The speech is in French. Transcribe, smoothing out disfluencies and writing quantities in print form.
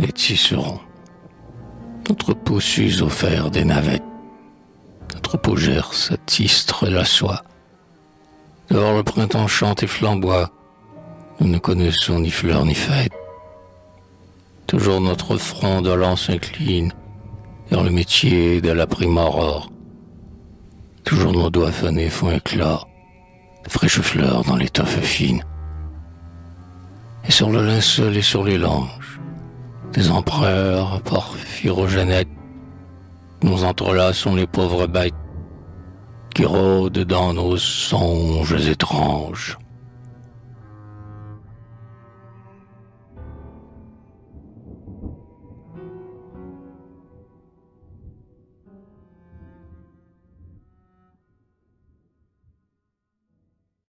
les tisserons. Notre peau s'use au fer des navettes. Notre peau gerce, tistre la soie. Dehors le printemps chante et flamboie. Nous ne connaissons ni fleurs ni fêtes. Toujours notre front dolent s'incline dans le métier de la prime aurore. Toujours nos doigts fanés font éclore de fraîches fleurs dans l'étoffe fine. Et sur le linceul et sur les langes, des empereurs porphyrogénettes, nous entrelaçons les pauvres bêtes qui rôdent dans nos songes étranges.